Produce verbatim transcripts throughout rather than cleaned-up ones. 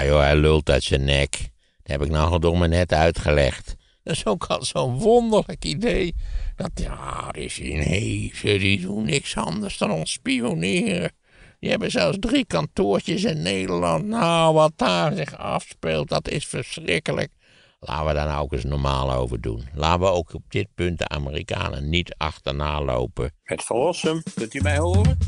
Nou joh, hij lult uit zijn nek. Dat heb ik nou goddomme net uitgelegd. Dat is ook al zo'n wonderlijk idee. Dat ja, die Chinezen die doen niks anders dan ons spioneren. Die hebben zelfs drie kantoortjes in Nederland. Nou, wat daar zich afspeelt, dat is verschrikkelijk. Laten we daar nou ook eens normaal over doen. Laten we ook op dit punt de Amerikanen niet achterna lopen. Het Van Rossem, kunt u mij horen?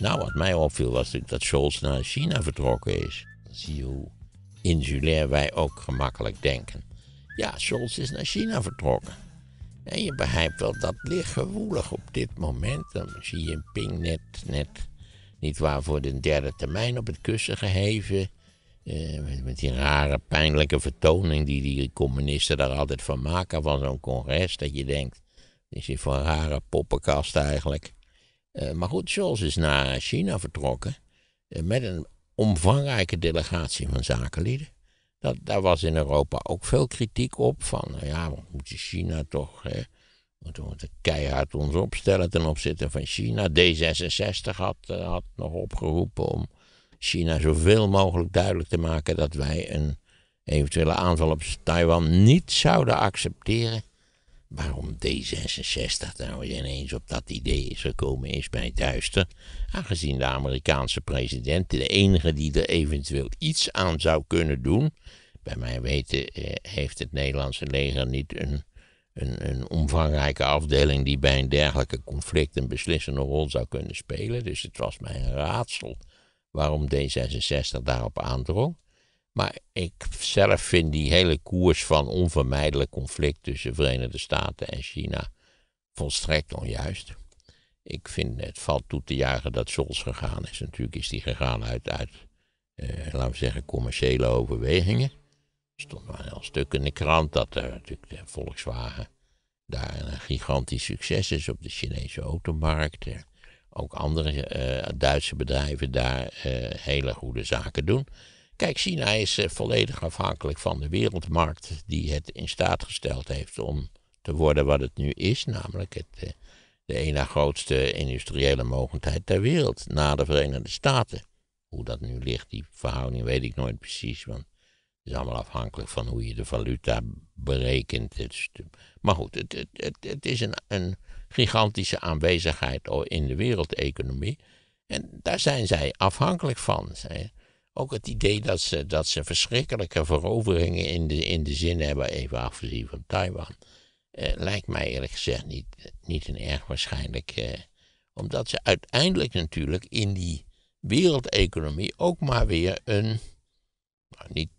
Nou, wat mij opviel was natuurlijk dat Scholz naar China vertrokken is. Dan zie je hoe insulair wij ook gemakkelijk denken. Ja, Scholz is naar China vertrokken. En je begrijpt wel, dat ligt gewoelig op dit moment. Dan Xi Jinping net, net niet waar voor de derde termijn op het kussen geheven. Eh, met, met die rare, pijnlijke vertoning die die communisten daar altijd van maken van zo'n congres. Dat je denkt, wat is dit voor een rare poppenkast eigenlijk. Uh, maar goed, Scholz is naar China vertrokken uh, met een omvangrijke delegatie van zakenlieden. Dat, daar was in Europa ook veel kritiek op, van nou ja, we moeten China toch, hè, we moeten keihard ons opstellen ten opzichte van China. D zesenzestig had, uh, had nog opgeroepen om China zoveel mogelijk duidelijk te maken dat wij een eventuele aanval op Taiwan niet zouden accepteren. Waarom D zesenzestig nou ineens op dat idee is gekomen is mij duister, aangezien de Amerikaanse president de enige die er eventueel iets aan zou kunnen doen. Bij mijn weten eh, heeft het Nederlandse leger niet een, een, een omvangrijke afdeling die bij een dergelijke conflict een beslissende rol zou kunnen spelen. Dus het was mij een raadsel waarom D zesenzestig daarop aandrong. Maar ik zelf vind die hele koers van onvermijdelijk conflict tussen de Verenigde Staten en China volstrekt onjuist. Ik vind het valt toe te juichen dat Scholz gegaan is. Natuurlijk is die gegaan uit, uit eh, laten we zeggen, commerciële overwegingen. Er stond maar een heel stuk in de krant dat uh, natuurlijk de Volkswagen daar een gigantisch succes is op de Chinese automarkt. Eh, ook andere eh, Duitse bedrijven daar eh, hele goede zaken doen. Kijk, China is uh, volledig afhankelijk van de wereldmarkt die het in staat gesteld heeft om te worden wat het nu is. Namelijk het, uh, de ene grootste industriële mogendheid ter wereld na de Verenigde Staten. Hoe dat nu ligt, die verhouding weet ik nooit precies. Want het is allemaal afhankelijk van hoe je de valuta berekent. Dus, maar goed, het, het, het, het is een, een gigantische aanwezigheid in de wereldeconomie. En daar zijn zij afhankelijk van, zij. Ook het idee dat ze, dat ze verschrikkelijke veroveringen in de, in de zin hebben, even afgezien van Taiwan, eh, lijkt mij eerlijk gezegd niet, niet een erg waarschijnlijk. Eh, omdat ze uiteindelijk natuurlijk in die wereldeconomie ook maar weer een, nou, niet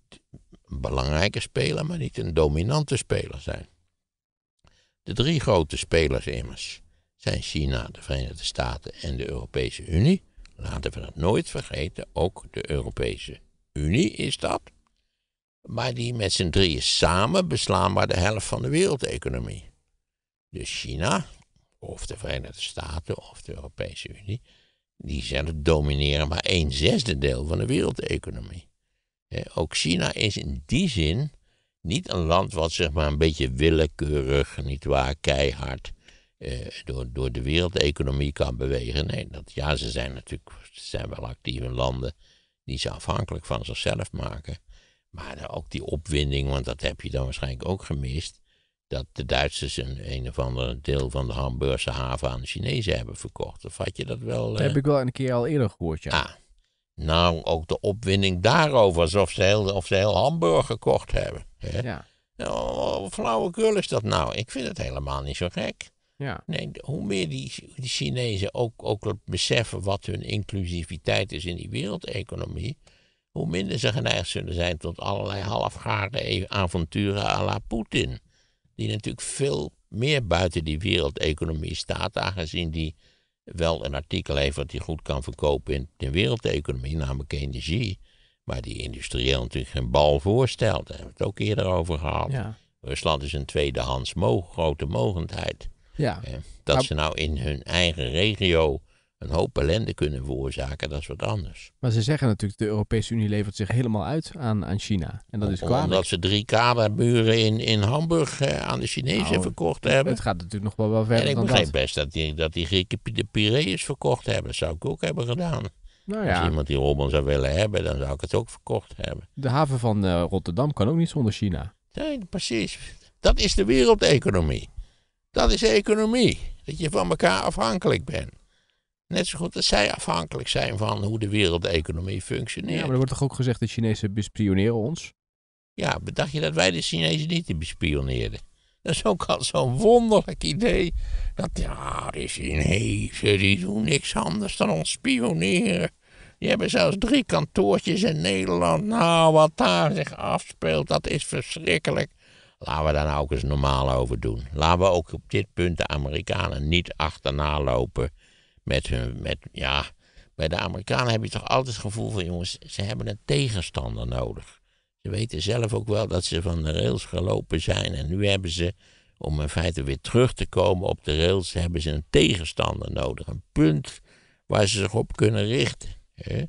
een belangrijke speler, maar niet een dominante speler zijn. De drie grote spelers immers zijn China, de Verenigde Staten en de Europese Unie. Laten we dat nooit vergeten, ook de Europese Unie is dat. Maar die met z'n drieën samen beslaan maar de helft van de wereldeconomie. Dus China, of de Verenigde Staten, of de Europese Unie, die zelf domineren maar een zesde deel van de wereldeconomie. Ook China is in die zin niet een land wat zeg maar een beetje willekeurig, niet waar, keihard... Uh, door, door de wereldeconomie kan bewegen. Nee, dat, ja, ze zijn natuurlijk ze zijn wel actieve landen die ze afhankelijk van zichzelf maken. Maar ook die opwinding, want dat heb je dan waarschijnlijk ook gemist, dat de Duitsers een, een of ander deel van de Hamburgse haven aan de Chinezen hebben verkocht. Of had je dat wel... Uh... Dat heb ik wel een keer al eerder gehoord, ja. Ah, nou, ook de opwinding daarover, alsof ze heel, of ze heel Hamburg gekocht hebben. Hè? Ja. Nou, flauwekul is dat nou. Ik vind het helemaal niet zo gek. Ja. Nee, hoe meer die, die Chinezen ook, ook beseffen wat hun inclusiviteit is in die wereldeconomie, hoe minder ze geneigd zullen zijn tot allerlei halfgare avonturen à la Poetin. Die natuurlijk veel meer buiten die wereldeconomie staat, aangezien die wel een artikel heeft wat hij goed kan verkopen in de wereldeconomie, namelijk energie, maar die industrieel natuurlijk geen bal voorstelt. Daar hebben we het ook eerder over gehad. Ja. Rusland is een tweedehands mo- grote mogendheid. Ja. Eh, dat ze nou in hun eigen regio een hoop ellende kunnen veroorzaken, dat is wat anders. Maar ze zeggen natuurlijk, de Europese Unie levert zich helemaal uit aan, aan China. En dat is kwalijk. Omdat ze drie kamermuren in, in Hamburg uh, aan de Chinezen nou, verkocht het, hebben. Het gaat natuurlijk nog wel, wel verder dan dat. En ik begrijp best dat die, dat die Grieken de Piraeus verkocht hebben. Dat zou ik ook hebben gedaan. Nou ja. Als iemand die Robben zou willen hebben, dan zou ik het ook verkocht hebben. De haven van uh, Rotterdam kan ook niet zonder China. Nee, precies. Dat is de wereldeconomie. Dat is de economie. Dat je van elkaar afhankelijk bent. Net zo goed dat zij afhankelijk zijn van hoe de wereldeconomie functioneert. Ja, maar er wordt toch ook gezegd dat de Chinezen bespioneren ons? Ja, bedacht je dat wij de Chinezen niet bespioneerden? Dat is ook al zo'n wonderlijk idee. Dat ja, de Chinezen die doen niks anders dan ons spioneren. Die hebben zelfs drie kantoortjes in Nederland. Nou, wat daar zich afspeelt, dat is verschrikkelijk. Laten we daar nou ook eens normaal over doen. Laten we ook op dit punt de Amerikanen niet achterna lopen. Met hun, met, ja, bij de Amerikanen heb je toch altijd het gevoel van, jongens, ze hebben een tegenstander nodig. Ze weten zelf ook wel dat ze van de rails gelopen zijn. En nu hebben ze, om in feite weer terug te komen op de rails, hebben ze een tegenstander nodig. Een punt waar ze zich op kunnen richten. Hè?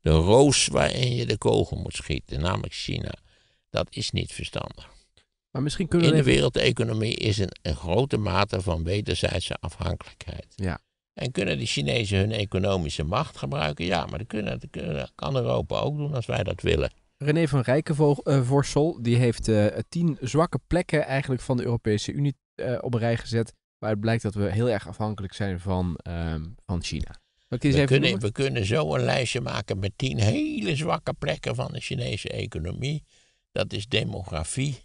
De roos waarin je de kogel moet schieten, namelijk China. Dat is niet verstandig. Maar misschien kunnen we in de even... wereldeconomie is een, een grote mate van wederzijdse afhankelijkheid. Ja. En kunnen de Chinezen hun economische macht gebruiken? Ja, maar dat, kunnen, dat, kunnen, dat kan Europa ook doen als wij dat willen. René van Rijkenvorstel, die heeft uh, tien zwakke plekken eigenlijk van de Europese Unie uh, op een rij gezet. Waaruit blijkt dat we heel erg afhankelijk zijn van, uh, van China. We kunnen, we kunnen zo een lijstje maken met tien hele zwakke plekken van de Chinese economie. Dat is demografie,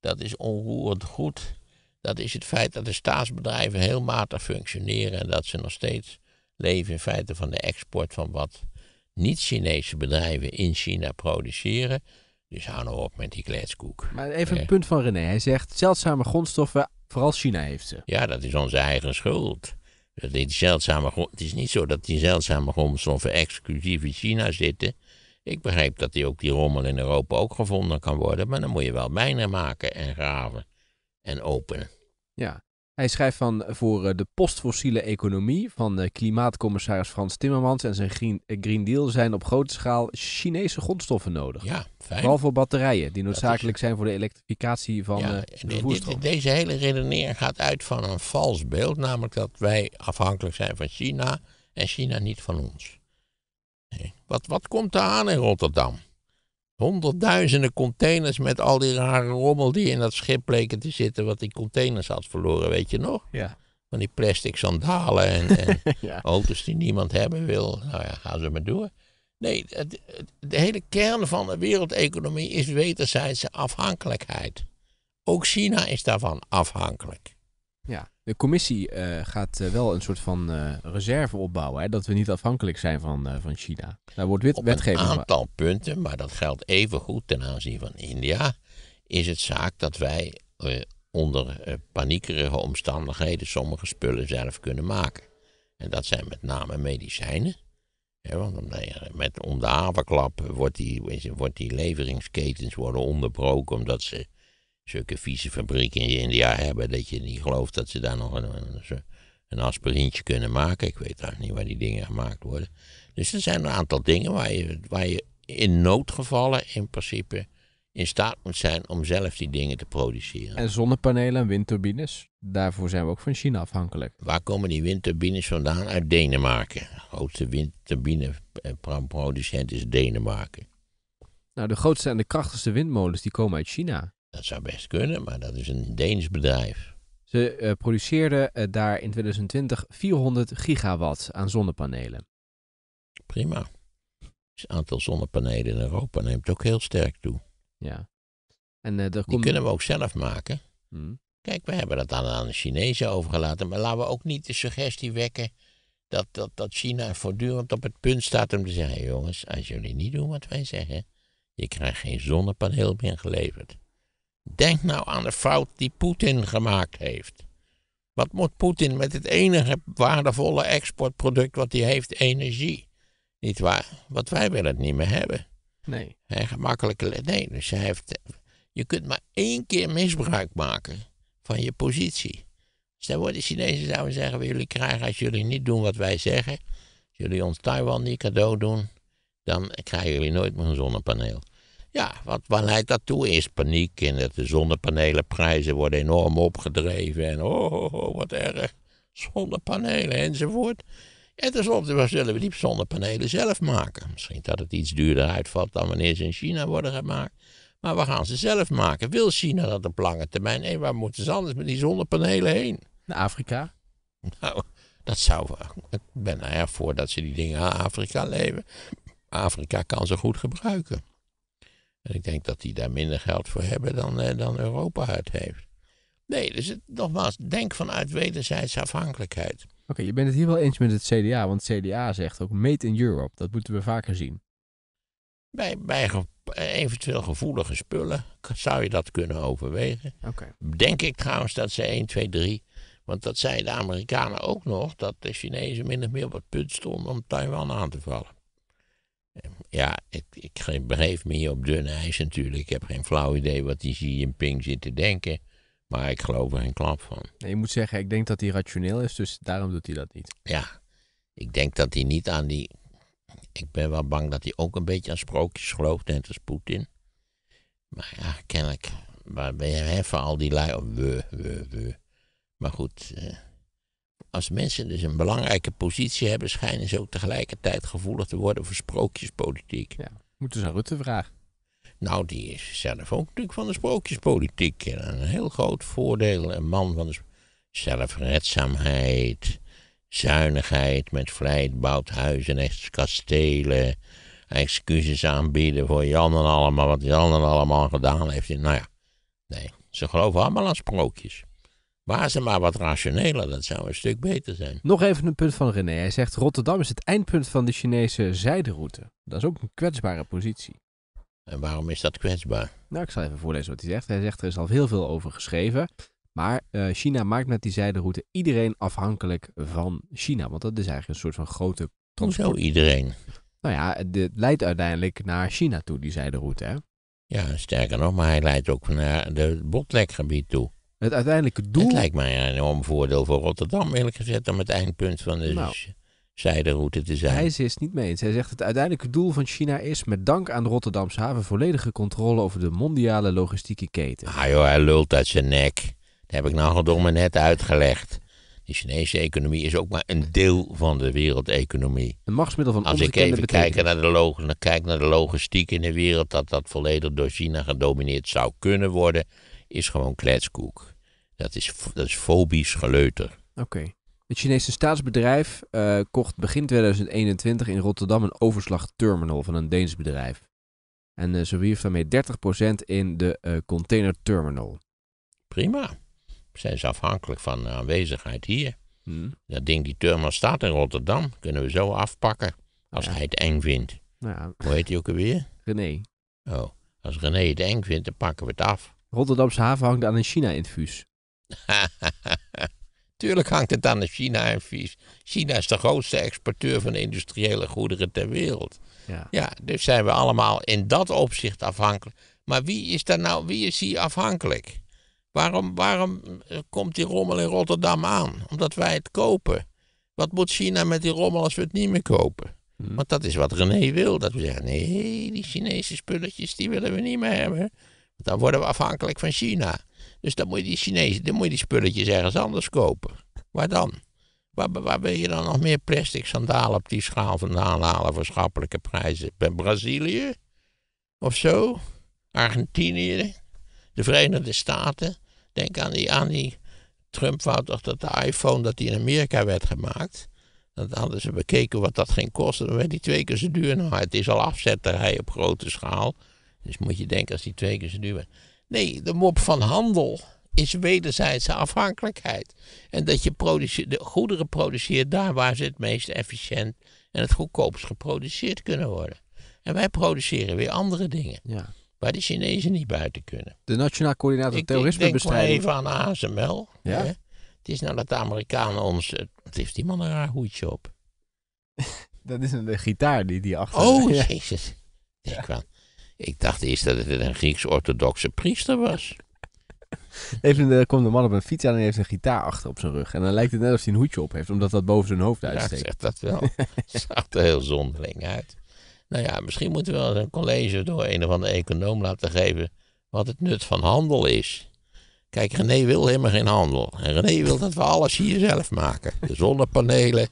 dat is onroerend goed. Dat is het feit dat de staatsbedrijven heel matig functioneren en dat ze nog steeds leven in feite van de export van wat niet-Chinese bedrijven in China produceren. Dus hou nou op met die kletskoek. Maar even een ja. punt van René. Hij zegt, zeldzame grondstoffen, vooral China heeft ze. Ja, dat is onze eigen schuld. Die zeldzame, het is niet zo dat die zeldzame grondstoffen exclusief in China zitten. Ik begrijp dat die, ook die rommel in Europa ook gevonden kan worden, maar dan moet je wel mijnen maken en graven. En openen. Ja, hij schrijft van voor de postfossiele economie van klimaatcommissaris Frans Timmermans en zijn Green, Green Deal zijn op grote schaal Chinese grondstoffen nodig. Ja, fijn. Vooral voor batterijen die noodzakelijk is... zijn voor de elektrificatie van ja, de vervoerstroom. Deze hele redenering gaat uit van een vals beeld, namelijk dat wij afhankelijk zijn van China en China niet van ons. Nee. Wat, wat komt er aan in Rotterdam? Honderdduizenden containers met al die rare rommel die in dat schip bleken te zitten, wat die containers had verloren, weet je nog? Ja. Van die plastic sandalen en, en ja. auto's die niemand hebben wil. Nou ja, gaan ze maar door. Nee, het, het, de hele kern van de wereldeconomie is wederzijdse afhankelijkheid. Ook China is daarvan afhankelijk. Ja, de commissie uh, gaat uh, wel een soort van uh, reserve opbouwen, hè, dat we niet afhankelijk zijn van, uh, van China. Daar wordt wit, op wetgeving... een aantal punten, maar dat geldt even goed ten aanzien van India, is het zaak dat wij uh, onder uh, paniekerige omstandigheden sommige spullen zelf kunnen maken. En dat zijn met name medicijnen. Ja, want met, om de haverklap wordt die, wordt die leveringsketens worden onderbroken omdat ze zulke vieze fabrieken in India hebben, dat je niet gelooft dat ze daar nog een, een, een aspirintje kunnen maken. Ik weet eigenlijk niet waar die dingen gemaakt worden. Dus er zijn een aantal dingen waar je, waar je in noodgevallen in principe in staat moet zijn om zelf die dingen te produceren. En zonnepanelen en windturbines, daarvoor zijn we ook van China afhankelijk. Waar komen die windturbines vandaan? Uit Denemarken. De grootste windturbineproducent is Denemarken. Nou, de grootste en de krachtigste windmolens die komen uit China. Dat zou best kunnen, maar dat is een Deens bedrijf. Ze uh, produceerden uh, daar in twintig twintig vierhonderd gigawatt aan zonnepanelen. Prima. Het aantal zonnepanelen in Europa neemt ook heel sterk toe. Ja. En, uh, er komt... Die kunnen we ook zelf maken. Hmm. Kijk, we hebben dat aan, aan de Chinezen overgelaten. Maar laten we ook niet de suggestie wekken dat, dat, dat China voortdurend op het punt staat om te zeggen... Hey jongens, als jullie niet doen wat wij zeggen, je krijgt geen zonnepaneel meer geleverd. Denk nou aan de fout die Poetin gemaakt heeft. Wat moet Poetin met het enige waardevolle exportproduct wat hij heeft, energie? Niet waar? Want wij willen het niet meer hebben. Nee. He, gemakkelijke, nee, dus hij heeft, je kunt maar één keer misbruik maken van je positie. Stel voor, de Chinezen zouden zeggen, jullie krijgen als jullie niet doen wat wij zeggen, jullie ons Taiwan niet cadeau doen, dan krijgen jullie nooit meer een zonnepaneel. Ja, wat, waar leidt dat toe? Is paniek in dat de zonnepanelenprijzen worden enorm opgedreven. En oh, oh, oh wat erg, zonnepanelen enzovoort. En tenslotte zullen we die zonnepanelen zelf maken. Misschien dat het iets duurder uitvalt dan wanneer ze in China worden gemaakt. Maar we gaan ze zelf maken. Wil China dat op lange termijn? Nee, waar moeten ze anders met die zonnepanelen heen? Naar Afrika. Nou, dat zou... Ik ben er voor dat ze die dingen aan Afrika leveren. Afrika kan ze goed gebruiken. En ik denk dat die daar minder geld voor hebben dan, eh, dan Europa uit heeft. Nee, dus het, nogmaals, denk vanuit wederzijdse afhankelijkheid. Oké, okay, je bent het hier wel eens met het C D A, want het C D A zegt ook made in Europe. Dat moeten we vaker zien. Bij, bij ge- eventueel gevoelige spullen zou je dat kunnen overwegen. Okay. Denk ik trouwens dat ze één, twee, drie... Want dat zeiden de Amerikanen ook nog, dat de Chinezen min of meer op het punt stonden om Taiwan aan te vallen. Ja, ik, ik begeef me hier op dun ijs natuurlijk. Ik heb geen flauw idee wat die Xi Jinping zit te denken. Maar ik geloof er geen klap van. Nee, je moet zeggen, ik denk dat hij rationeel is, dus daarom doet hij dat niet. Ja, ik denk dat hij niet aan die... Ik ben wel bang dat hij ook een beetje aan sprookjes gelooft, net als Poetin. Maar ja, kennelijk, waar ben je hè, van al die lui... We, we, we. Maar goed, als mensen dus een belangrijke positie hebben, schijnen ze ook tegelijkertijd gevoelig te worden voor sprookjespolitiek. Ja, moeten ze aan Rutte vragen? Nou, die is zelf ook natuurlijk van de sprookjespolitiek. Een heel groot voordeel. Een man van de sp- zelfredzaamheid, zuinigheid, met vlijt bouwt huizen en kastelen. Excuses aanbieden voor Jan en allemaal, wat Jan en allemaal gedaan heeft. Nou ja, nee, ze geloven allemaal aan sprookjes. Waar ze maar wat rationeler, dat zou een stuk beter zijn. Nog even een punt van René. Hij zegt, Rotterdam is het eindpunt van de Chinese zijderoute. Dat is ook een kwetsbare positie. En waarom is dat kwetsbaar? Nou, ik zal even voorlezen wat hij zegt. Hij zegt, er is al heel veel over geschreven. Maar uh, China maakt met die zijderoute iedereen afhankelijk van China. Want dat is eigenlijk een soort van grote transport. Hoezo iedereen? Nou ja, dit leidt uiteindelijk naar China toe, die zijderoute, hè? Ja, sterker nog, maar hij leidt ook naar het Botlekgebied toe. Het uiteindelijke doel... Het lijkt mij een enorm voordeel voor Rotterdam, eerlijk gezegd, om het eindpunt van de nou, zijderoute te zijn. Hij is het niet mee eens. Hij zegt, het uiteindelijke doel van China is, met dank aan de Rotterdamse haven, volledige controle over de mondiale logistieke keten. Ah joh, hij lult uit zijn nek. Dat heb ik nou goddomme net uitgelegd. De Chinese economie is ook maar een deel van de wereldeconomie. Een machtsmiddel van onbekende betekenis. Als ik even kijk naar, kijk naar de logistiek in de wereld, dat dat volledig door China gedomineerd zou kunnen worden, is gewoon kletskoek. Dat is, dat is fobisch geleuter. Oké. Okay. Het Chinese staatsbedrijf uh, kocht begin tweeduizend eenentwintig in Rotterdam een overslagterminal van een Deens bedrijf. En uh, ze wierf daarmee dertig procent in de uh, containerterminal. Prima. Zijn ze afhankelijk van de aanwezigheid hier. Hmm. Dat ding, die terminal staat in Rotterdam. Kunnen we zo afpakken als ja. hij het eng vindt. Ja. Hoe heet hij ook alweer? René. Oh, als René het eng vindt, dan pakken we het af. Rotterdamse haven hangt aan een China-infuus. Tuurlijk hangt het aan een China-infuus. China is de grootste exporteur van industriële goederen ter wereld. Ja. Ja, dus zijn we allemaal in dat opzicht afhankelijk. Maar wie is daar nou, wie is hier afhankelijk? Waarom, waarom komt die rommel in Rotterdam aan? Omdat wij het kopen. Wat moet China met die rommel als we het niet meer kopen? Hmm. Want dat is wat René wil. Dat we zeggen, nee, die Chinese spulletjes, die willen we niet meer hebben. Dan worden we afhankelijk van China. Dus dan moet je die Chinezen, dan moet je die spulletjes ergens anders kopen. Waar dan? Waar, waar wil je dan nog meer plastic sandalen op die schaal vandaan halen voor schappelijke prijzen? Bij Brazilië? Of zo? Argentinië? De Verenigde Staten? Denk aan die, aan die Trump wou toch dat de iPhone, dat die in Amerika werd gemaakt. Dan hadden ze bekeken wat dat ging kosten. Dan werd die twee keer zo duur. Nou, het is al afzetterij op grote schaal. Dus moet je denken als die twee keer zo duur. Nee, de mop van handel is wederzijdse afhankelijkheid. En dat je produce- de goederen produceert daar waar ze het meest efficiënt en het goedkoopst geproduceerd kunnen worden. En wij produceren weer andere dingen. Ja. Waar de Chinezen niet buiten kunnen. De Nationaal Coördinator Terrorismebestrijding. Ik denk maar even aan A S M L. Ja? Hè? Het is nou dat de Amerikanen ons... Wat heeft die man een raar hoedje op? Dat is een gitaar die die achter... Oh, ja. Jezus. Ja. Ik dacht eerst dat het een Grieks-orthodoxe priester was. Even, uh, komt een man op een fiets aan en heeft een gitaar achter op zijn rug. En dan lijkt het net alsof hij een hoedje op heeft, omdat dat boven zijn hoofd uitsteekt. Ja, dat zegt dat wel. Zag er heel zonderling uit. Nou ja, misschien moeten we wel eens een college door een of andere econoom laten geven wat het nut van handel is. Kijk, René wil helemaal geen handel. En René wil dat we alles hier zelf maken. De zonnepanelen.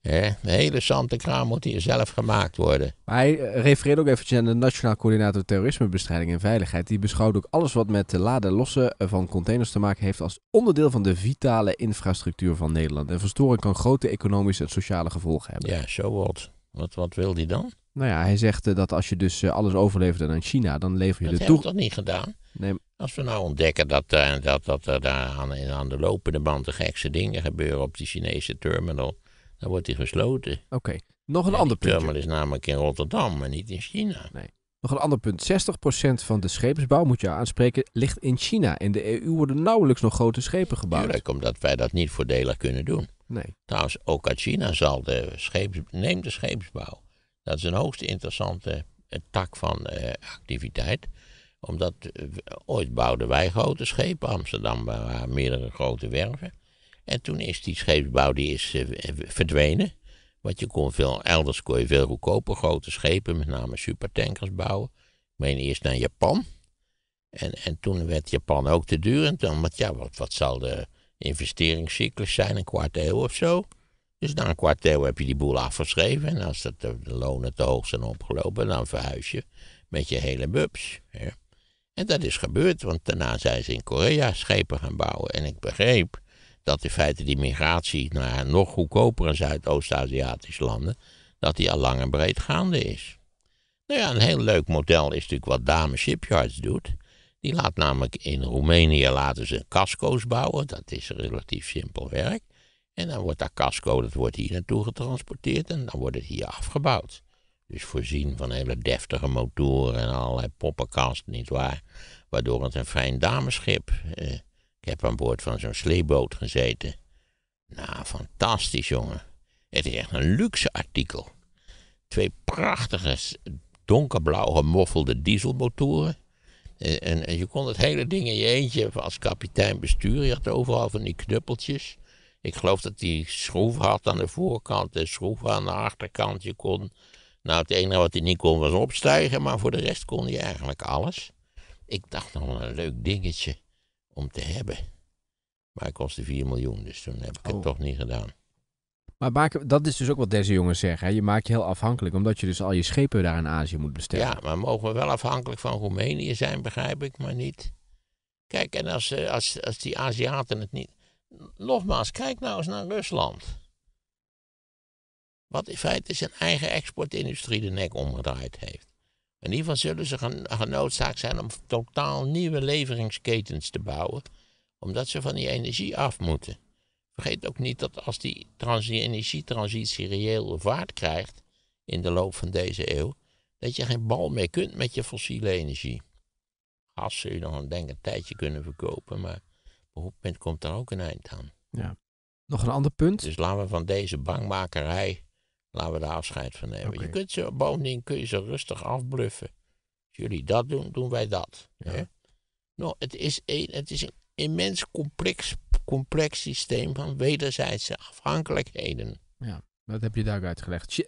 Hè? De hele zantenkraam moet hier zelf gemaakt worden. Maar hij refereerde ook eventjes aan de Nationaal Coördinator Terrorismebestrijding en Veiligheid. Die beschouwt ook alles wat met de laden lossen van containers te maken heeft als onderdeel van de vitale infrastructuur van Nederland. En verstoring kan grote economische en sociale gevolgen hebben. Ja, zo wordt. Wat, wat wil hij dan? Nou ja, hij zegt dat als je dus alles overlevert aan China, dan lever je dat de toe. Dat heeft dat niet gedaan. Nee. Als we nou ontdekken dat, uh, dat, dat er daar aan, aan de lopende band de gekste dingen gebeuren op die Chinese terminal, dan wordt die gesloten. Oké, okay. Nog een ja, ander punt. De terminal is namelijk in Rotterdam en niet in China. Nee. Nog een ander punt. zestig procent van de scheepsbouw, moet je aanspreken, ligt in China. In de E U worden nauwelijks nog grote schepen gebouwd. Tuurlijk, omdat wij dat niet voordelig kunnen doen. Nee. Trouwens, ook uit China zal de scheeps... Neem de scheepsbouw. Dat is een hoogst interessante tak van uh, activiteit. Omdat uh, ooit bouwden wij grote schepen. Amsterdam waren meerdere grote werven. En toen is die scheepsbouw die is, uh, verdwenen. Want je kon veel, elders kon je veel goedkoper grote schepen, met name supertankers, bouwen. Ik meen eerst naar Japan. En, en toen werd Japan ook te duur. En toen, want ja, wat, wat zal de investeringscyclus zijn? Een kwart eeuw of zo. Dus na een kwart eeuw heb je die boel afgeschreven. En als dat de, de lonen te hoog zijn opgelopen, dan verhuis je met je hele bubs. Hè. En dat is gebeurd, want daarna zijn ze in Korea schepen gaan bouwen. En ik begreep dat in feite die migratie naar nog goedkopere Zuidoost-Aziatische landen, dat die al lang en breed gaande is. Nou ja, een heel leuk model is natuurlijk wat Dameshipyards doet. Die laat namelijk in Roemenië laten ze casco's bouwen. Dat is relatief simpel werk. En dan wordt dat casco, dat wordt hier naartoe getransporteerd en dan wordt het hier afgebouwd. Dus voorzien van hele deftige motoren en allerlei poppenkasten, nietwaar? Waardoor het een fijn dameschip. Eh, ik heb aan boord van zo'n sleeboot gezeten. Nou, fantastisch, jongen. Het is echt een luxe artikel. Twee prachtige, donkerblauw gemoffelde dieselmotoren. Eh, en, en je kon het hele ding in je eentje als kapitein besturen. Je had overal van die knuppeltjes. Ik geloof dat die schroef had aan de voorkant, de schroef aan de achterkant. Je kon, nou, het enige wat hij niet kon was opstijgen, maar voor de rest kon hij eigenlijk alles. Ik dacht nog een leuk dingetje om te hebben. Maar het kostte vier miljoen, dus toen heb ik het oh. toch niet gedaan. Maar maken, dat is dus ook wat deze jongens zeggen. Hè? Je maakt je heel afhankelijk, omdat je dus al je schepen daar in Azië moet bestellen. Ja, maar mogen we wel afhankelijk van Roemenië zijn, begrijp ik, maar niet. Kijk, en als, als, als die Aziaten het niet... Nogmaals, kijk nou eens naar Rusland. Wat in feite zijn eigen exportindustrie de nek omgedraaid heeft. In ieder geval zullen ze genoodzaakt zijn om totaal nieuwe leveringsketens te bouwen, omdat ze van die energie af moeten. Vergeet ook niet dat als die transi- energietransitie reëel vaart krijgt in de loop van deze eeuw, dat je geen bal meer kunt met je fossiele energie. Gas zul je nog een, denk, een tijdje kunnen verkopen, maar op een moment komt daar ook een eind aan. Ja. Nog een ander punt? Dus laten we van deze bangmakerij, laten we daar afscheid van nemen. Okay. Je kunt ze, bovendien kun je ze rustig afbluffen. Als jullie dat doen, doen wij dat. Ja. Hè? Nou, het is een, het is een immens complex, complex systeem van wederzijdse afhankelijkheden. Ja, dat heb je daar ook uitgelegd.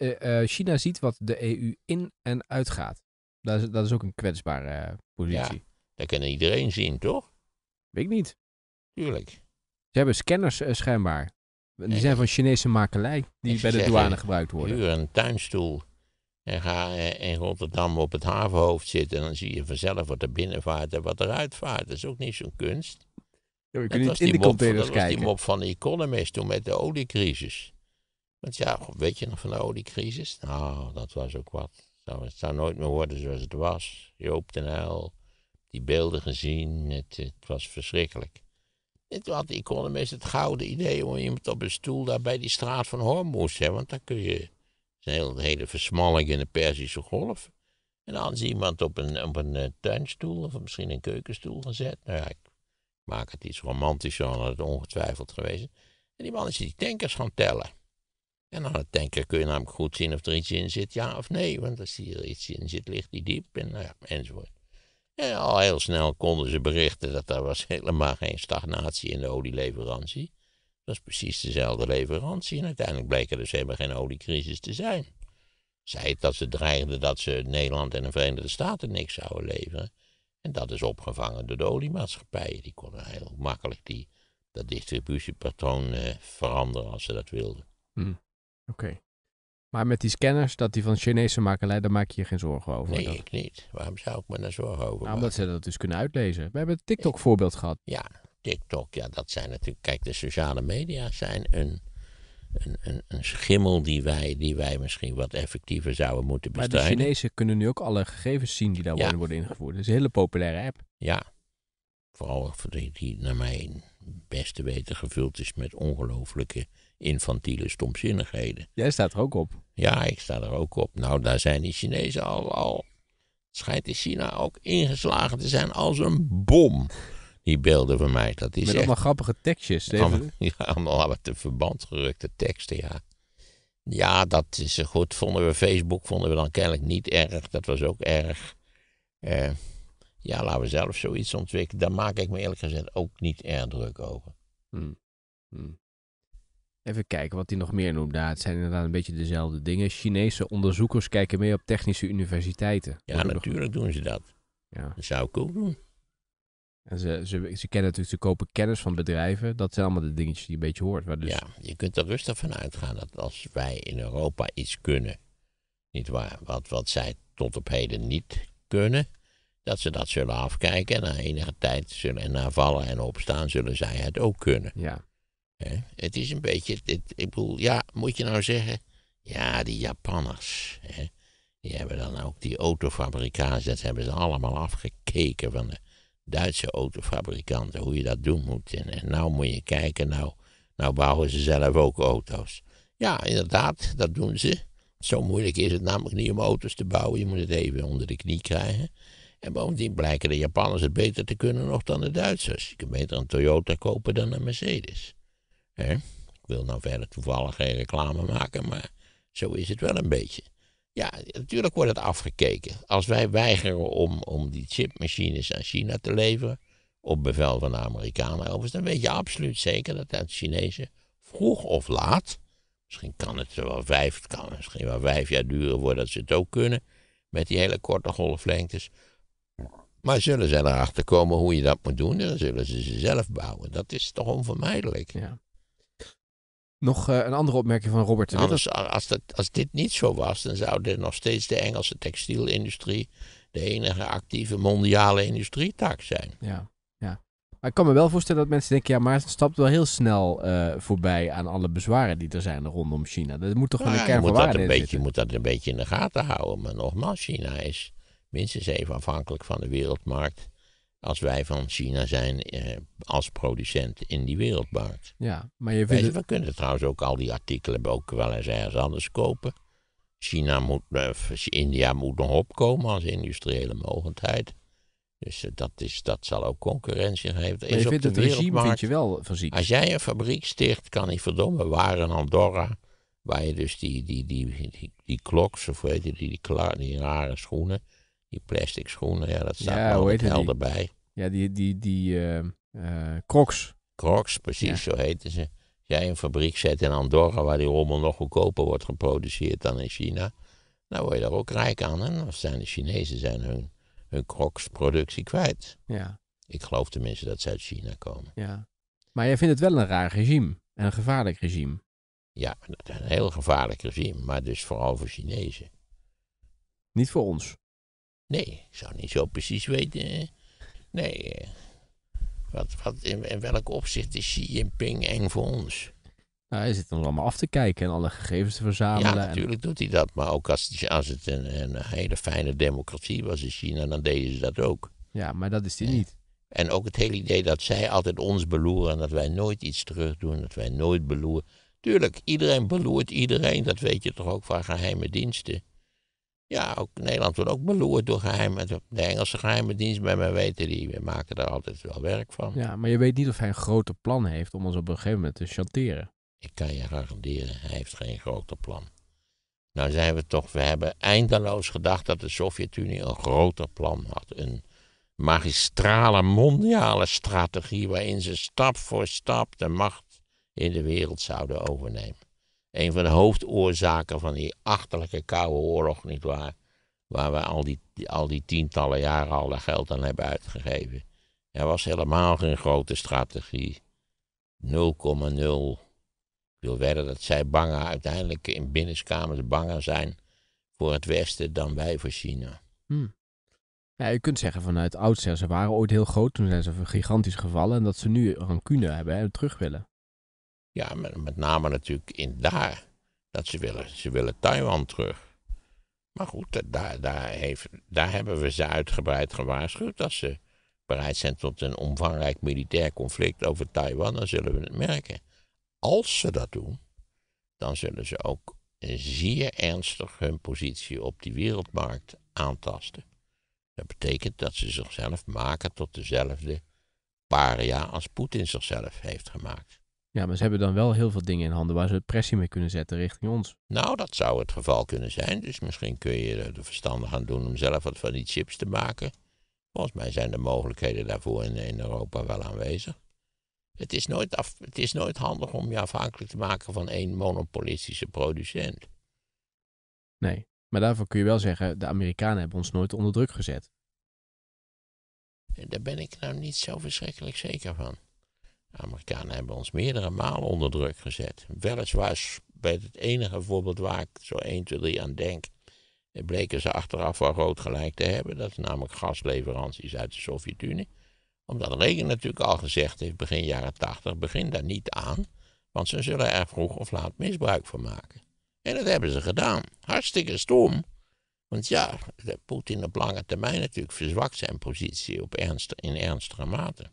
China ziet wat de E U in en uitgaat. Dat is, dat is ook een kwetsbare positie. Ja, dat kan iedereen zien, toch? Weet ik niet. Tuurlijk. Ze hebben scanners uh, schijnbaar. Die nee. zijn van Chinese makelij die ik bij de zeg, douane gebruikt worden. Huur een tuinstoel en ga in Rotterdam op het havenhoofd zitten. En dan zie je vanzelf wat er binnenvaart en wat er uitvaart. Dat is ook niet zo'n kunst. Jo, je kunt niet in de containers kijken. Dat was die mop van de Economist toen met de oliecrisis. Want ja, weet je nog van de oliecrisis? Nou, dat was ook wat. Nou, het zou nooit meer worden zoals het was. Joop den Uyl, die beelden gezien. Het, het was verschrikkelijk. En toen had de Economist het gouden idee om iemand op een stoel daar bij die straat van Hormuz, hè, want daar kun je een hele, hele versmalling in de Perzische Golf. En dan is iemand op een, op een uh, tuinstoel of misschien een keukenstoel gezet. Nou ja, ik maak het iets romantischer dan het ongetwijfeld geweest. En die man is die tankers gaan tellen. En aan de tanker kun je namelijk goed zien of er iets in zit, ja of nee. Want als er iets in zit, ligt die diep en, uh, enzovoort. En al heel snel konden ze berichten dat er was helemaal geen stagnatie in de olieleverantie. Dat was precies dezelfde leverantie en uiteindelijk bleek er dus helemaal geen oliecrisis te zijn. Zij het dat ze dreigden dat ze Nederland en de Verenigde Staten niks zouden leveren. En dat is opgevangen door de oliemaatschappijen. Die konden heel makkelijk die, dat distributiepatroon eh, veranderen als ze dat wilden. Mm. Oké. Okay. Maar met die scanners, dat die van Chinese makelij, daar maak je je geen zorgen over? Nee, dat... ik niet. Waarom zou ik me daar zorgen over maken? Nou, omdat ze dat dus kunnen uitlezen. We hebben het TikTok-voorbeeld gehad. Ja, TikTok, ja, dat zijn natuurlijk... Kijk, de sociale media zijn een... Een, een, een schimmel die wij, die wij misschien wat effectiever zouden moeten bestrijden. Maar de Chinezen kunnen nu ook alle gegevens zien die daar ja. worden ingevoerd. Dat is een hele populaire app. Ja, vooral die, die naar mijn beste weten gevuld is met ongelooflijke infantiele stomzinnigheden. Jij staat er ook op. Ja, ik sta er ook op. Nou, daar zijn die Chinezen al... al het schijnt in China ook ingeslagen te zijn als een bom. Die beelden van mij, dat is met echt... allemaal grappige tekstjes. Allemaal, ja, allemaal uit de verband gerukte teksten, ja. Ja, dat is goed. Vonden we Facebook, vonden we dan kennelijk niet erg. Dat was ook erg. Uh, ja, laten we zelf zoiets ontwikkelen. Daar maak ik me eerlijk gezegd ook niet erg druk over. Hmm. Hmm. Even kijken wat hij nog meer noemt. Ja, het zijn inderdaad een beetje dezelfde dingen. Chinese onderzoekers kijken mee op technische universiteiten. Ja, Wordt natuurlijk nog... doen ze dat. Ja. Dat zou ik ook doen. En ze, ze, ze kennen natuurlijk, ze kopen kennis van bedrijven. Dat zijn allemaal de dingetjes die je een beetje hoort. Maar dus... Ja, je kunt er rustig van uitgaan dat als wij in Europa iets kunnen, niet waar, wat, wat zij tot op heden niet kunnen, dat ze dat zullen afkijken en na enige tijd zullen, en na vallen en opstaan zullen zij het ook kunnen. Ja. Hè? Het is een beetje, het, ik bedoel, ja, moet je nou zeggen, ja, die Japanners, hè, die hebben dan ook die autofabrikaties, dat hebben ze allemaal afgekeken van de Duitse autofabrikanten, hoe je dat doen moet. En, en nou moet je kijken, nou, nou bouwen ze zelf ook auto's. Ja, inderdaad, dat doen ze. Zo moeilijk is het namelijk niet om auto's te bouwen. Je moet het even onder de knie krijgen. En bovendien blijken de Japanners het beter te kunnen nog dan de Duitsers. Je kunt beter een Toyota kopen dan een Mercedes. Hè? Ik wil nou verder toevallig geen reclame maken, maar zo is het wel een beetje. Ja, natuurlijk wordt het afgekeken. Als wij weigeren om, om die chipmachines aan China te leveren, op bevel van de Amerikanen overigens, dan weet je absoluut zeker dat de Chinezen vroeg of laat, misschien kan het wel vijf, het kan misschien wel vijf jaar duren voordat ze het ook kunnen, met die hele korte golflengtes. Maar zullen ze erachter komen hoe je dat moet doen, en dan zullen ze ze zelf bouwen. Dat is toch onvermijdelijk. Ja. Nog uh, een andere opmerking van Robert de Wit. Anders, als, dat, als dit niet zo was, dan zou dit nog steeds de Engelse textielindustrie de enige actieve mondiale industrietak zijn. Ja, ja. Maar ik kan me wel voorstellen dat mensen denken, ja, maar het stapt wel heel snel uh, voorbij aan alle bezwaren die er zijn rondom China. Dat moet toch nou, wel een kern van waarde in zitten. Je moet dat een beetje in de gaten houden. Maar nogmaals, China is minstens even afhankelijk van de wereldmarkt als wij van China zijn eh, als producent in die wereldmarkt. Ja, maar je vindt... Weet je, we kunnen trouwens ook al die artikelen ook wel eens ergens anders kopen. China moet, eh, India moet nog opkomen als industriële mogendheid. Dus eh, dat, is, dat zal ook concurrentie geven. Maar je is vindt op de het regime vind je wel van ziek. Als jij een fabriek sticht, kan die verdomme waren in Andorra, waar je dus die, die, die, die, die, die kloks, of weet je, die, die, kla- die rare schoenen, die plastic schoenen, ja, dat staat ja, wel helder bij. Ja, die, die, die uh, uh, Crocs. Crocs, precies, ja. Zo heten ze. Als jij een fabriek zet in Andorra waar die rommel nog goedkoper wordt geproduceerd dan in China, dan word je daar ook rijk aan. En dan zijn de Chinezen zijn hun, hun Crocs-productie kwijt. Ja. Ik geloof tenminste dat ze uit China komen. Ja. Maar jij vindt het wel een raar regime en een gevaarlijk regime. Ja, een heel gevaarlijk regime, maar dus vooral voor Chinezen. Niet voor ons. Nee, ik zou niet zo precies weten. Nee. Wat, wat, in, in welk opzicht is Xi Jinping eng voor ons? Nou, hij zit er allemaal af te kijken en alle gegevens te verzamelen. Ja, natuurlijk en... doet hij dat. Maar ook als, als het een, een hele fijne democratie was in China, dan deden ze dat ook. Ja, maar dat is hij niet. En ook het hele idee dat zij altijd ons beloeren en dat wij nooit iets terug doen, dat wij nooit beloeren. Tuurlijk, iedereen beloert iedereen. Dat weet je toch ook van geheime diensten. Ja, ook Nederland wordt ook beloerd door geheime, de Engelse geheime dienst, bij mij weten, die maken daar altijd wel werk van. Ja, maar je weet niet of hij een groter plan heeft om ons op een gegeven moment te chanteren. Ik kan je garanderen, hij heeft geen groter plan. Nou zijn we toch, we hebben eindeloos gedacht dat de Sovjet-Unie een groter plan had. Een magistrale mondiale strategie waarin ze stap voor stap de macht in de wereld zouden overnemen. Een van de hoofdoorzaken van die achterlijke Koude Oorlog, nietwaar, waar we al die, al die tientallen jaren al dat geld aan hebben uitgegeven. Er was helemaal geen grote strategie. nul komma nul. Ik wil wedden dat zij banger, uiteindelijk in binnenkamers banger zijn voor het Westen dan wij voor China. Hmm. Ja, je kunt zeggen vanuit oudsher, ze waren ooit heel groot, toen zijn ze gigantisch gevallen en dat ze nu rancune hebben en terug willen. Ja, met, met name natuurlijk in daar, dat ze willen, ze willen Taiwan terug. Maar goed, daar, daar, heeft, daar hebben we ze uitgebreid gewaarschuwd dat ze bereid zijn tot een omvangrijk militair conflict over Taiwan, dan zullen we het merken. Als ze dat doen, dan zullen ze ook zeer ernstig hun positie op die wereldmarkt aantasten. Dat betekent dat ze zichzelf maken tot dezelfde paria als Poetin zichzelf heeft gemaakt. Ja, maar ze hebben dan wel heel veel dingen in handen waar ze pressie mee kunnen zetten richting ons. Nou, dat zou het geval kunnen zijn. Dus misschien kun je er verstandig aan doen om zelf wat van die chips te maken. Volgens mij zijn de mogelijkheden daarvoor in, in Europa wel aanwezig. Het is, nooit af, het is nooit handig om je afhankelijk te maken van één monopolistische producent. Nee, maar daarvoor kun je wel zeggen, de Amerikanen hebben ons nooit onder druk gezet. Daar ben ik nou niet zo verschrikkelijk zeker van. De Amerikanen hebben ons meerdere malen onder druk gezet. Weliswaar bij het enige voorbeeld waar ik zo één, twee, drie aan denk, bleken ze achteraf wel groot gelijk te hebben. Dat is namelijk gasleveranties uit de Sovjet-Unie. Omdat Reagan natuurlijk al gezegd heeft, begin jaren tachtig, begin daar niet aan. Want ze zullen er vroeg of laat misbruik van maken. En dat hebben ze gedaan. Hartstikke stom. Want ja, Poetin op lange termijn natuurlijk verzwakt zijn positie op ernst, in ernstige mate.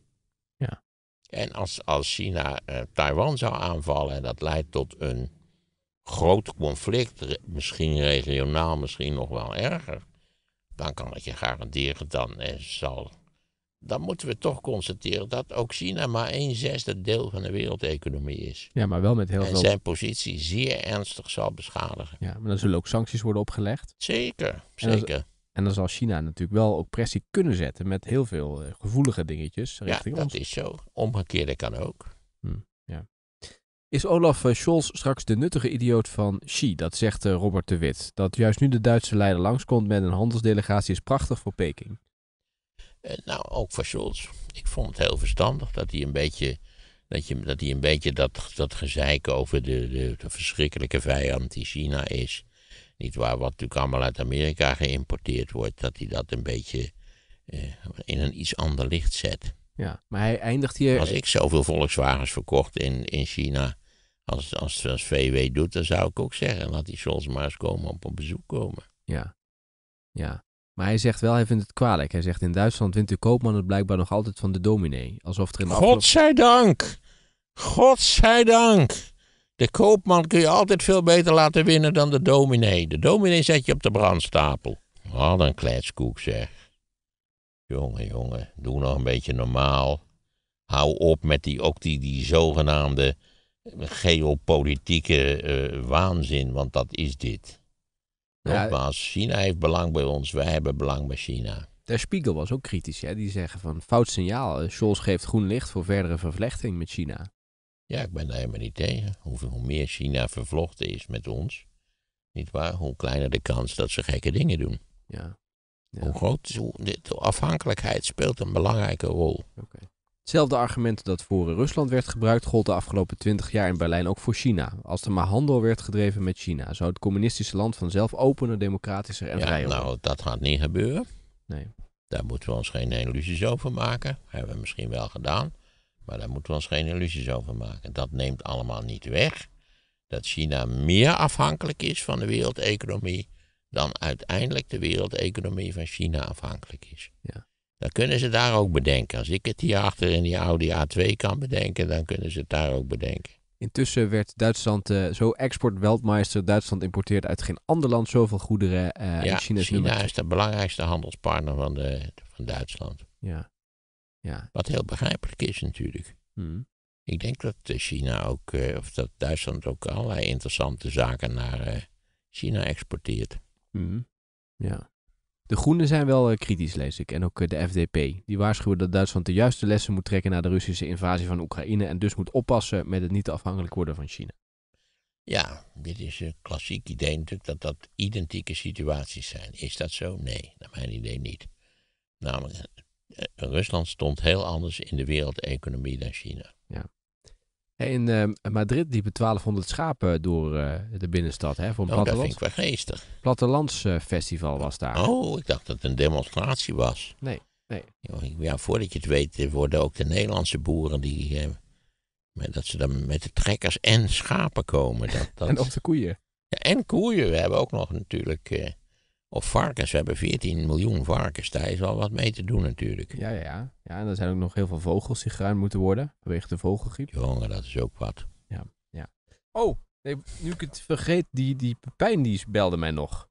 Ja. En als, als China eh, Taiwan zou aanvallen en dat leidt tot een groot conflict, misschien regionaal, misschien nog wel erger, dan kan ik je garanderen, dan eh, zal... Dan moeten we toch constateren dat ook China maar een zesde deel van de wereldeconomie is. Ja, maar wel met heel veel... En zijn positie zeer ernstig zal beschadigen. Ja, maar dan zullen ook sancties worden opgelegd. Zeker, zeker. En dan, en dan zal China natuurlijk wel ook pressie kunnen zetten met heel veel gevoelige dingetjes richting ons. Ja, dat is zo. Omgekeerde kan ook. Hm, ja. Is Olaf Scholz straks de nuttige idioot van Xi? Dat zegt Robert de Wit. Dat juist nu de Duitse leider langskomt met een handelsdelegatie is prachtig voor Peking. Nou, ook voor Scholz. Ik vond het heel verstandig dat hij een beetje dat, je, dat, hij een beetje dat, dat gezeik over de, de, de verschrikkelijke vijand die China is. Niet waar, wat natuurlijk allemaal uit Amerika geïmporteerd wordt, dat hij dat een beetje eh, in een iets ander licht zet. Ja, maar hij eindigt hier... Als ik zoveel Volkswagens verkocht in, in China als, als, als V W doet, dan zou ik ook zeggen, laat die Scholz maar eens komen op een bezoek komen. Ja, ja. Maar hij zegt wel, hij vindt het kwalijk. Hij zegt, in Duitsland wint de koopman het blijkbaar nog altijd van de dominee. Alsof er in de afgelopen... Godzijdank! Godzijdank! De koopman kun je altijd veel beter laten winnen dan de dominee. De dominee zet je op de brandstapel. Wat een kletskoek zeg. Jongen, jongen, doe nog een beetje normaal. Hou op met die, ook die, die zogenaamde geopolitieke uh, waanzin, want dat is dit. Nogmaals, China heeft belang bij ons, wij hebben belang bij China. Der Spiegel was ook kritisch, hè? Die zeggen van fout signaal, Scholz geeft groen licht voor verdere vervlechting met China. Ja, ik ben daar helemaal niet tegen. Hoe, hoe meer China vervlochten is met ons, niet waar, hoe kleiner de kans dat ze gekke dingen doen. Ja. Ja. Hoe groot, hoe, de afhankelijkheid speelt een belangrijke rol. Okay. Hetzelfde argument dat voor Rusland werd gebruikt gold de afgelopen twintig jaar in Berlijn ook voor China. Als er maar handel werd gedreven met China, zou het communistische land vanzelf opener, democratischer en vrijer worden. Ja, nou, dat gaat niet gebeuren. Nee. Daar moeten we ons geen illusies over maken. Dat hebben we misschien wel gedaan, maar daar moeten we ons geen illusies over maken. Dat neemt allemaal niet weg dat China meer afhankelijk is van de wereldeconomie dan uiteindelijk de wereldeconomie van China afhankelijk is. Ja. Dan kunnen ze daar ook bedenken. Als ik het hierachter in die Audi A twee kan bedenken, dan kunnen ze het daar ook bedenken. Intussen werd Duitsland uh, zo exportweltmeister. Duitsland importeert uit geen ander land zoveel goederen. Uh, ja, China is, China is de belangrijkste handelspartner van, de, van Duitsland. Ja. Ja. Wat heel begrijpelijk is natuurlijk. Hmm. Ik denk dat China ook, uh, of dat Duitsland ook allerlei interessante zaken naar uh, China exporteert. Hmm. Ja. De Groenen zijn wel uh, kritisch, lees ik, en ook uh, de F D P. Die waarschuwen dat Duitsland de juiste lessen moet trekken na de Russische invasie van Oekraïne en dus moet oppassen met het niet afhankelijk worden van China. Ja, dit is een klassiek idee natuurlijk dat dat identieke situaties zijn. Is dat zo? Nee, naar mijn idee niet. Namelijk, Rusland stond heel anders in de wereldeconomie dan China. Ja. In uh, Madrid diepen twaalfhonderd schapen door uh, de binnenstad hè, voor een oh, plattelands... dat vind ik wel geestig. Plattelandsfestival uh, was daar. Oh, ik dacht dat het een demonstratie was. Nee, nee. Ja, voordat je het weet worden ook de Nederlandse boeren die... Uh, dat ze dan met de trekkers en schapen komen. Dat, dat... En op de koeien. Ja, en koeien. We hebben ook nog natuurlijk... Uh, of varkens. We hebben veertien miljoen varkens. Daar is wel wat mee te doen natuurlijk. Ja, ja, ja. Ja, en er zijn ook nog heel veel vogels die geruimd moeten worden. Vanwege de vogelgriep. Jongen, dat is ook wat. Ja, ja. Oh, nee, nu ik het vergeet. Die, die Pepijn die belde mij nog.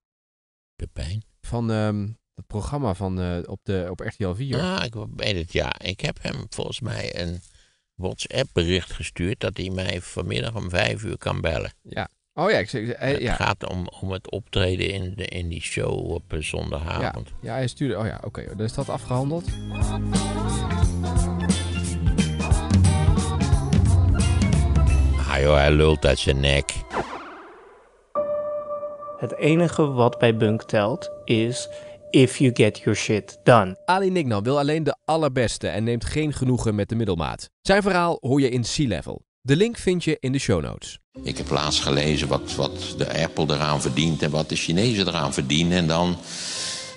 Pepijn? Van um, het programma van, uh, op, de, op R T L vier. Ah, ik weet het, ja. Ik heb hem volgens mij een WhatsApp-bericht gestuurd dat hij mij vanmiddag om vijf uur kan bellen. Ja. Oh ja, ik zeg, hij, het ja. gaat om, om het optreden in, de, in die show op uh, zondagavond. Ja. ja, hij stuurde. Oh ja, oké, okay, dan is dat afgehandeld. Ah joh, hij lult uit zijn nek. Het enige wat bij Bunk telt is... if you get your shit done. Ali Niknan wil alleen de allerbeste en neemt geen genoegen met de middelmaat. Zijn verhaal hoor je in C-Level. De link vind je in de show notes. Ik heb laatst gelezen wat, wat de Apple eraan verdient en wat de Chinezen eraan verdienen. En dan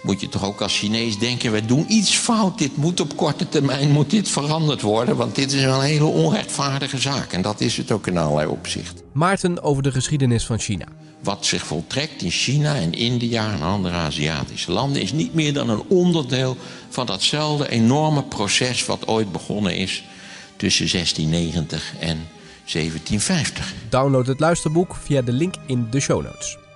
moet je toch ook als Chinees denken, we doen iets fout. Dit moet op korte termijn moet dit veranderd worden, want dit is een hele onrechtvaardige zaak. En dat is het ook in allerlei opzichten. Maarten over de geschiedenis van China. Wat zich voltrekt in China en India en andere Aziatische landen is niet meer dan een onderdeel van datzelfde enorme proces wat ooit begonnen is tussen zestien negentig en zeventien vijftig. Download het luisterboek via de link in de show notes.